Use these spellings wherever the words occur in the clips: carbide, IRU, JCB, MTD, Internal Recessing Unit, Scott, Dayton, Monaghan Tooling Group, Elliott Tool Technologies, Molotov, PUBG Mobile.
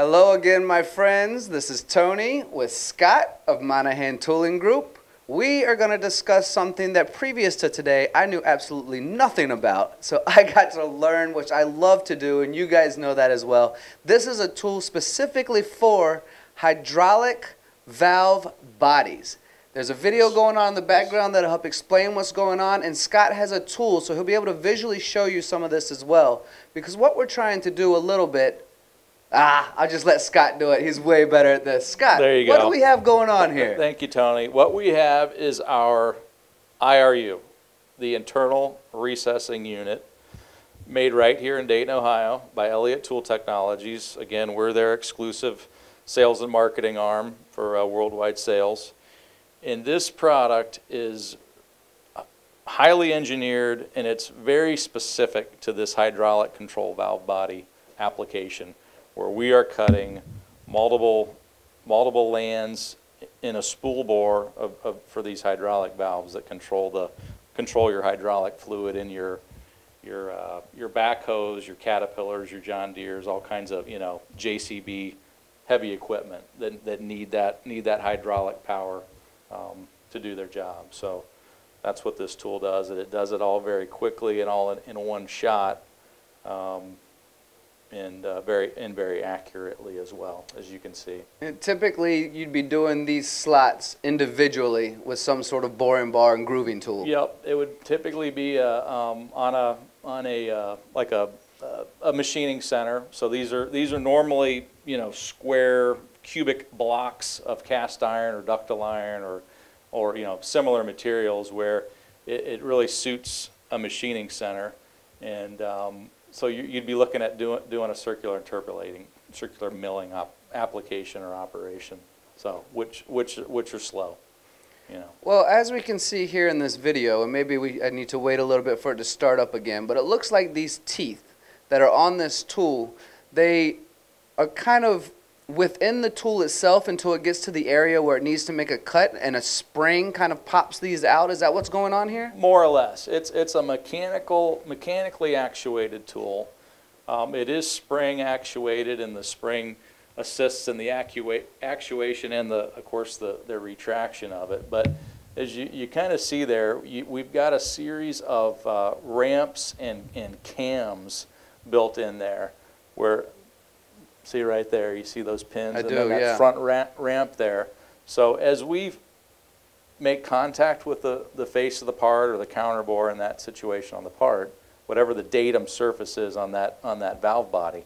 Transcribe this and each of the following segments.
Hello again, my friends. This is Tony with Scott of Monaghan Tooling Group. We are going to discuss something that previous to today I knew absolutely nothing about. So I got to learn, which I love to do, and you guys know that as well. This is a tool specifically for hydraulic valve bodies. There's a video going on in the background that'll help explain what's going on, and Scott has a tool, so he'll be able to visually show you some of this as well. Because what we're trying to do a little bit, I'll just let Scott do it. He's way better at this. Scott, there you go. What do we have going on here? Thank you, Tony. What we have is our IRU, the Internal Recessing Unit, made right here in Dayton, Ohio by Elliott Tool Technologies. Again, we're their exclusive sales and marketing arm for worldwide sales. And this product is highly engineered, and it's very specific to this hydraulic control valve body application, where we are cutting multiple lands in a spool bore for these hydraulic valves that control your hydraulic fluid in your backhoes, your Caterpillars, your John Deeres, all kinds of, you know, JCB heavy equipment that need that hydraulic power to do their job. So that's what this tool does, and it does it all very quickly and all in one shot. And very accurately as well, as you can see. And typically, you'd be doing these slots individuly with some sort of boring bar and grooving tool. Yep, it would typically be on a machining center. So these are normally, you know, square cubic blocks of cast iron or ductile iron or you know, similar materials where it really suits a machining center. And so you'd be looking at doing a circular interpolating, circular milling application or operation. So which are slow, you know. Well, as we can see here in this video, and maybe I need to wait a little bit for it to start up again, but it looks like these teeth that are on this tool, they are kind of within the tool itself until it gets to the area where it needs to make a cut, and a spring kind of pops these out. Is that what's going on here? More or less. It's a mechanically actuated tool. It is spring actuated, and the spring assists in the actuation and of course the retraction of it. But as you kind of see there, we've got a series of ramps and cams built in there where, see right there, you see those pins and that front ramp there. So as we make contact with the face of the part or the counter bore in that situation on the part, whatever the datum surface is on that valve body,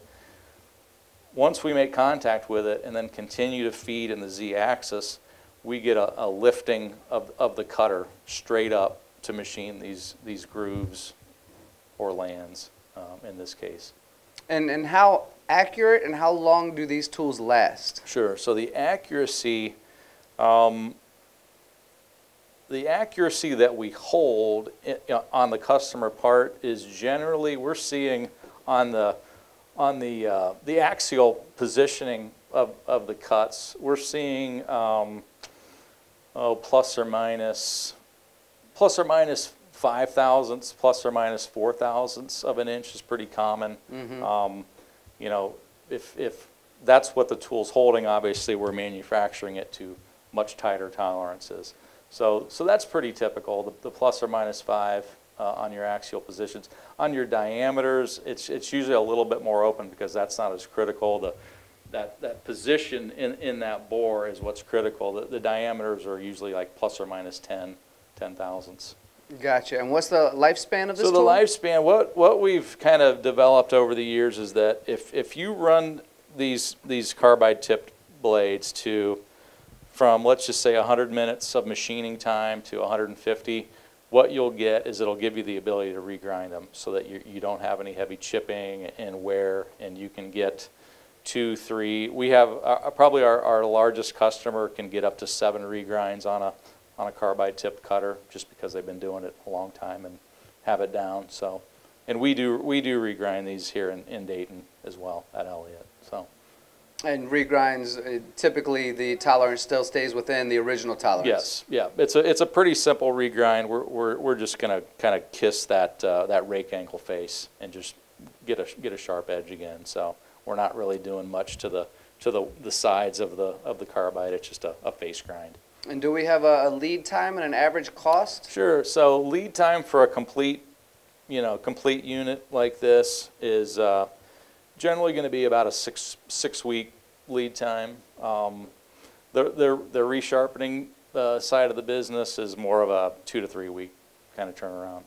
once we make contact with it and then continue to feed in the z-axis, we get a lifting of the cutter straight up to machine these grooves or lands in this case. And how accurate and how long do these tools last? Sure. So the accuracy that we hold on the customer part is generally, we're seeing on the axial positioning of the cuts, we're seeing plus or minus 5 thousandths, plus or minus 4 thousandths of an inch is pretty common. Mm-hmm. You know, if that's what the tool's holding, obviously we're manufacturing it to much tighter tolerances. So that's pretty typical, the plus or minus 5 on your axial positions. On your diameters, it's usually a little bit more open because that's not as critical. That position in that bore is what's critical. The diameters are usually like plus or minus 10 thousandths. Gotcha. And what's the lifespan of this tool? So the lifespan, what we've kind of developed over the years is that if you run these carbide tipped blades from let's just say 100 minutes of machining time to 150, what you'll get is it'll give you the ability to regrind them so that you don't have any heavy chipping and wear, and you can get 2, 3. We have probably our largest customer can get up to 7 regrinds on a carbide tip cutter, just because they've been doing it a long time and have it down. So, and we do regrind these here in Dayton as well at Elliott. So, and regrinds, typically the tolerance still stays within the original tolerance. Yes, yeah. It's a pretty simple regrind. We're just gonna kind of kiss that rake angle face and just get a sharp edge again. So we're not really doing much to the to the sides of the carbide. It's just a face grind. And do we have a lead time and an average cost? Sure. So lead time for a complete unit like this is generally going to be about a six-week lead time. The resharpening side of the business is more of a 2 to 3 week kind of turnaround.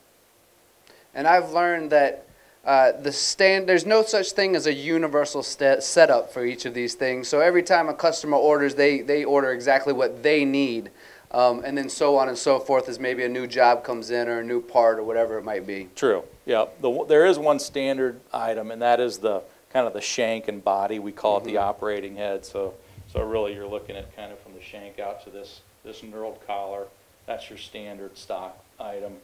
And I've learned that there's no such thing as a universal setup for each of these things. So every time a customer orders, they order exactly what they need. And then so on and so forth as maybe a new job comes in or a new part or whatever it might be. True. Yeah. There is one standard item, and that is the kind of the shank and body. We call it the operating head. So really you're looking at kind of from the shank out to this knurled collar. That's your standard stock item.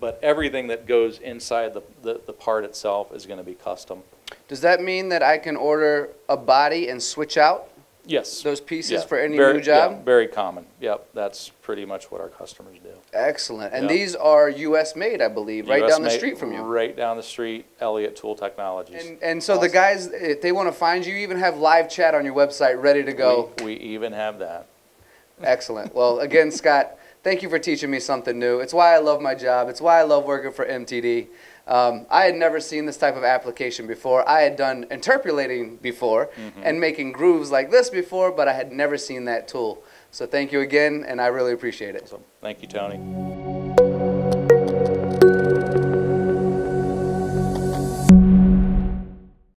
But everything that goes inside the part itself is going to be custom. Does that mean that I can order a body and switch out? Yes. Those pieces for any new job? Yeah, very common. Yep, that's pretty much what our customers do. Excellent. And these are U.S. made, I believe, right down the street from you. Right down the street, Elliott Tool Technologies. And so awesome. The guys, if they want to find you, you even have live chat on your website ready to go. We even have that. Excellent. Well, again, Scott, thank you for teaching me something new. It's why I love my job. It's why I love working for MTD. I had never seen this type of application before. I had done interpolating before and making grooves like this before, but I had never seen that tool. So thank you again, and I really appreciate it. Awesome. Thank you, Tony.